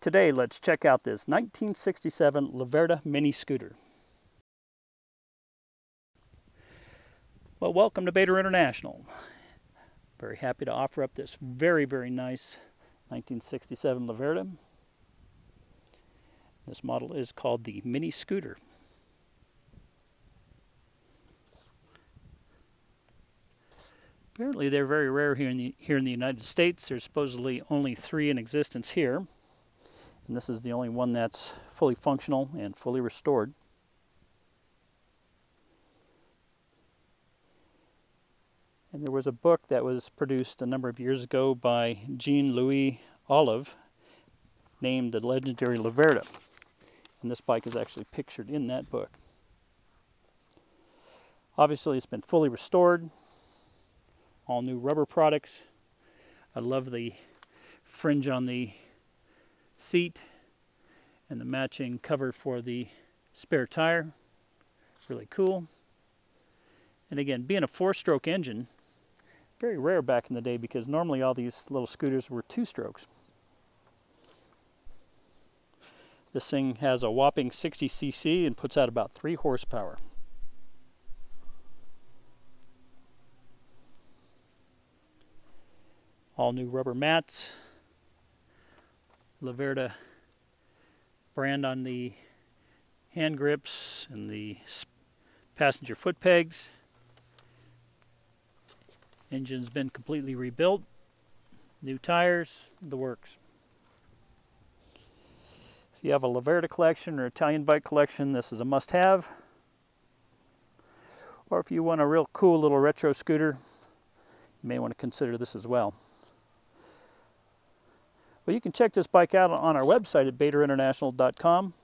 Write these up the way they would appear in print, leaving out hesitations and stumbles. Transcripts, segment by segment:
Today, let's check out this 1967 Laverda Mini Scooter. Well, welcome to Bader International. Very happy to offer up this very nice 1967 Laverda. This model is called the Mini Scooter. Apparently, they're very rare here in the United States. There's supposedly only 3 in existence here. And this is the only one that's fully functional and fully restored. And there was a book that was produced a number of years ago by Jean-Louis Olive named The Legendary Laverda. And this bike is actually pictured in that book. Obviously, it's been fully restored. All new rubber products. I love the fringe on the seat and the matching cover for the spare tire. Really cool. And again, being a 4-stroke engine, very rare back in the day because normally all these little scooters were 2 strokes. This thing has a whopping 60 cc and puts out about 3 horsepower. All new rubber mats. Laverda brand on the hand grips and the passenger foot pegs. Engine's been completely rebuilt. New tires, the works. If you have a Laverda collection or Italian bike collection, this is a must-have. Or if you want a real cool little retro scooter, you may want to consider this as well. Well, you can check this bike out on our website at baderinternational.com,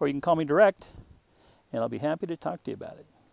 or you can call me direct, and I'll be happy to talk to you about it.